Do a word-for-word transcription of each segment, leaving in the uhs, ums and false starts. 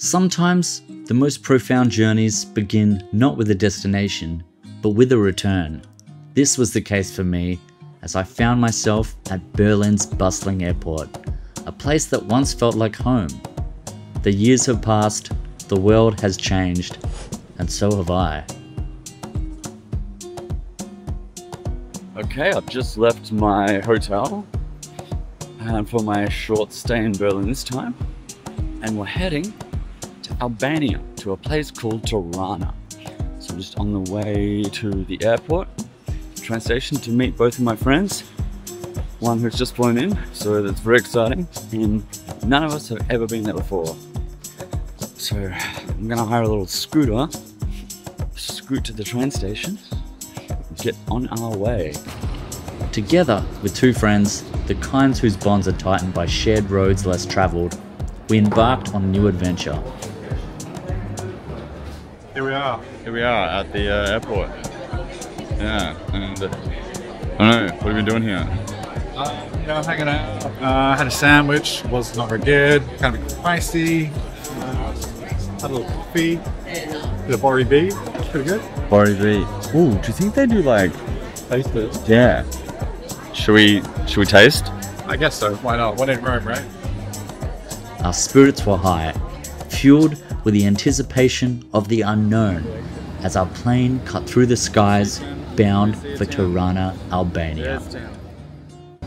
Sometimes, the most profound journeys begin not with a destination, but with a return. This was the case for me, as I found myself at Berlin's bustling airport, a place that once felt like home. The years have passed, the world has changed, and so have I. Okay, I've just left my hotel and for my short stay in Berlin this time, and we're heading to Albania, to a place called Tirana. So I'm just on the way to the airport, train station, to meet both of my friends, one who's just flown in, so that's very exciting, and none of us have ever been there before. So I'm gonna hire a little scooter, scoot to the train station, get on our way. Together with two friends, the kinds whose bonds are tightened by shared roads less traveled, we embarked on a new adventure. Here we are. Here we are at the uh, airport. Yeah, and uh, I don't know, what have you been doing here? Uh, yeah, I'm hanging out. I uh, had a sandwich, was not very good, kind of spicy. Uh, had a little coffee, did a Bari B, pretty good. Bari B. Ooh, do you think they do like taste it? Yeah. Should we should we taste? I guess so. Why not? When in Rome, right? Our spirits were high, fueled with the anticipation of the unknown, as our plane cut through the skies, bound for Tirana, Albania.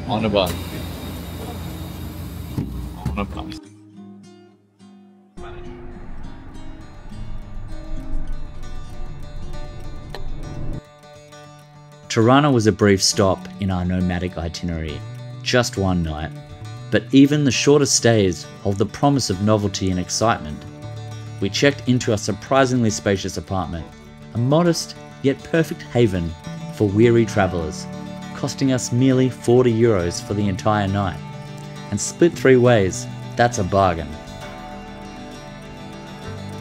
On a bus. On a bus. Tirana was a brief stop in our nomadic itinerary, just one night, but even the shortest stays hold the promise of novelty and excitement. We checked into a surprisingly spacious apartment, a modest yet perfect haven for weary travellers, costing us merely forty euros for the entire night. And split three ways, that's a bargain.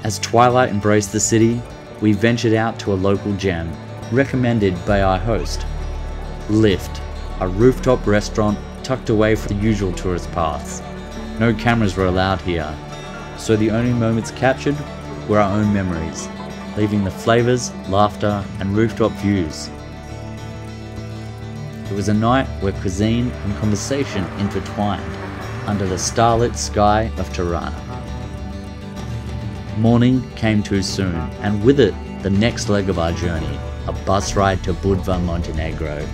As twilight embraced the city, we ventured out to a local gem, recommended by our host, Lift, a rooftop restaurant tucked away from the usual tourist paths. No cameras were allowed here, so the only moments captured were our own memories, leaving the flavors, laughter, and rooftop views. It was a night where cuisine and conversation intertwined under the starlit sky of Tirana. Morning came too soon, and with it, the next leg of our journey, a bus ride to Budva, Montenegro.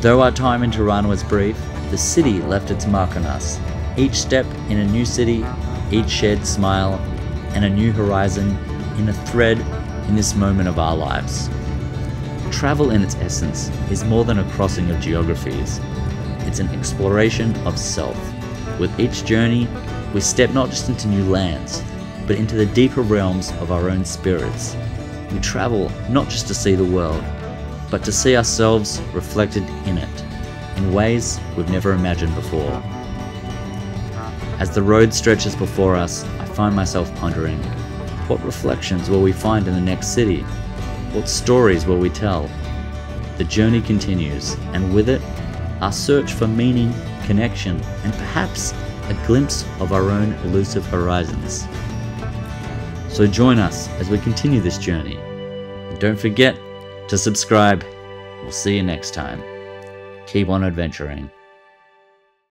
Though our time in Tirana was brief, the city left its mark on us. Each step in a new city, each shared smile, and a new horizon in a thread in this moment of our lives. Travel in its essence is more than a crossing of geographies. It's an exploration of self. With each journey, we step not just into new lands, but into the deeper realms of our own spirits. We travel not just to see the world, but to see ourselves reflected in it, in ways we've never imagined before. As the road stretches before us, I find myself pondering, what reflections will we find in the next city? What stories will we tell? The journey continues, and with it, our search for meaning, connection, and perhaps a glimpse of our own elusive horizons. So join us as we continue this journey. And don't forget to subscribe. We'll see you next time. Keep on adventuring.